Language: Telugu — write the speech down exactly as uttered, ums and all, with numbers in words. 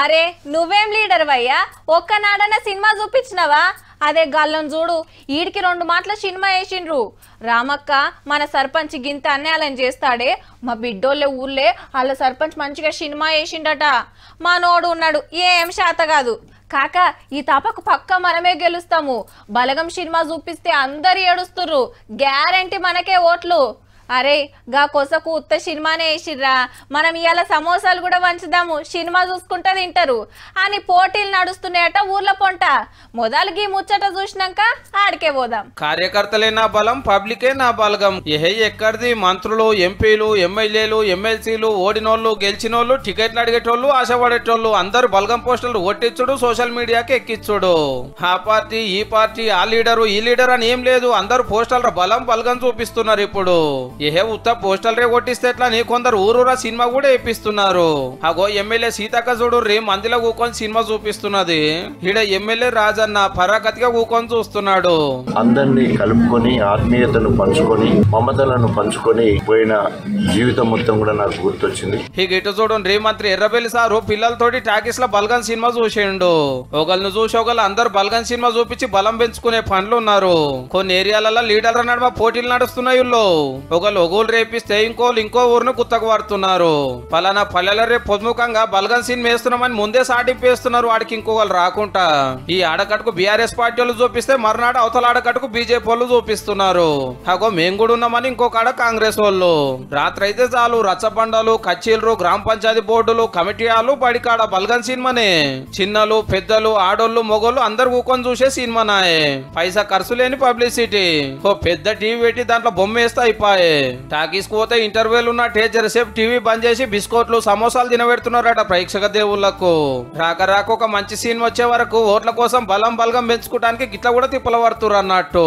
అరే నువ్వేం లీడర్వయ్యా ఒక్క నాడన సినిమా చూపించినవా అదే గల్లం చూడు ఈడికి రెండు మాటల సినిమా వేసిండ్రు రామక్క మన సర్పంచ్ గింత అన్యాయం చేస్తాడే మా బిడ్డోళ్ళే ఊర్లే వాళ్ళ సర్పంచ్ మంచిగా సినిమా వేసిండట మా నోడు ఉన్నాడు ఏం శాత కాదు కాకా ఈ తాపకు పక్క మనమే గెలుస్తాము బలగం సినిమా చూపిస్తే అందరూ ఏడుస్తురు గ్యారెంటీ మనకే ఓట్లు అరే గా కోసకు ఉత్త సినిమానే వేసిర్రా మనం ఇయాల సమోసాలు కూడా వంచుదాము సినిమా చూసుకుంటా తింటారు అని పోటీలు నడుస్తున్నాయట ఊర్ల పొంట మొదలుకి ముచ్చట చూసినాక ఆడికే పోదాం కార్యకర్తలే నా బలం పబ్లికే నా బలగం ఏహే ఎక్కడిది మంత్రులు ఎంపీలు ఎమ్మెల్యేలు ఎమ్మెల్సీలు ఓడినోళ్ళు గెలిచినోళ్ళు టికెట్లు అడిగేటోళ్ళు ఆశపడేటోళ్ళు అందరూ బలగం పోస్టర్లు ఒట్టించుడు సోషల్ మీడియాకి ఎక్కించుడు ఆ పార్టీ ఈ పార్టీ ఆ లీడరు ఈ లీడర్ అని ఏం లేదు అందరూ పోస్టర్ల బలం బలగం చూపిస్తున్నారు ఇప్పుడు यह उत्तर पोस्टल रे ओटिस्ते नींदर ऊरूरा सिनेमा अगो एमएलए सीताक जोड़ रे मंदिर सिनेमा चूपिस्तुन्नदी इड़ा एमएलए राजन्ना फरागतिगा ऊकोनि चूस्तुन्नाडु अंदर्नी कलुपुकोनि आत्मीयतनु पंचुकोनि ममतलनु पंचुकोनि पोयिन जीवितं मोत्तं कूडा नाकु गुर्तोच्चिंदी इक इट चूडंडि रे मंत्री एर्रबेल्ली सारु पिल्ललतोटी टाकीस ला बलगन सिनेमा चूसिंडु ओगल्नु चूसि ओगल अंदर बलगन सिनेमा चूपिंचि बलं पेंचुकुने पनुलु उन्नारु कोन्नि एरियालल्ल लीडर्ल नडुम पोटीलु नडुस्तुन्नायि लोगोल रेपिस्ते इंकोल इंको ऊर् कुत्तक पड़ो फलाना पल्ल रे प्रमुख बलगन सिंह मुदे साड़क इंकोल राकुंटा आड़कट्टुकु बीआरएस पार्टी चूपिस्ते मरना अवतल आड़कट्टुकु बीजेपी चूपिस्तुन्नारु अगो मेम इंको काड़ कांग्रेस वालू रात्रि चालू रच्चबंडलु कच्चीलु ग्राम पंचायती बोर्डुलु कमिटी बड़ी काड़ बलगन सिंहने चिन्नलु पेद्दलु आडोल्लू मोगोल्लू अंदरू ऊकोनि चूसे सिनेमानाए पैसा खर्चु लेनि पब्लिसिटी ओ पेद्द टीवी पेट्टि दांट्लो बొమ్మ వేస్తా అయిపాయే టాకీస్ కోతే ఇంటర్వెల్ ఉన్న టేజర్ సేప్ టీవీ బంద్ చేసి బిస్కెట్లు సమోసాలు తినబెడుతున్నారట ప్రేక్షక దేవుళ్ళకు రాక రాక ఒక మంచి సీన్ వచ్చే వరకు ఓట్ల కోసం బలం బలగం పెంచుకోవడానికి గిట్ల కూడా తిప్పలవడుతున్నారు అన్నట్టు।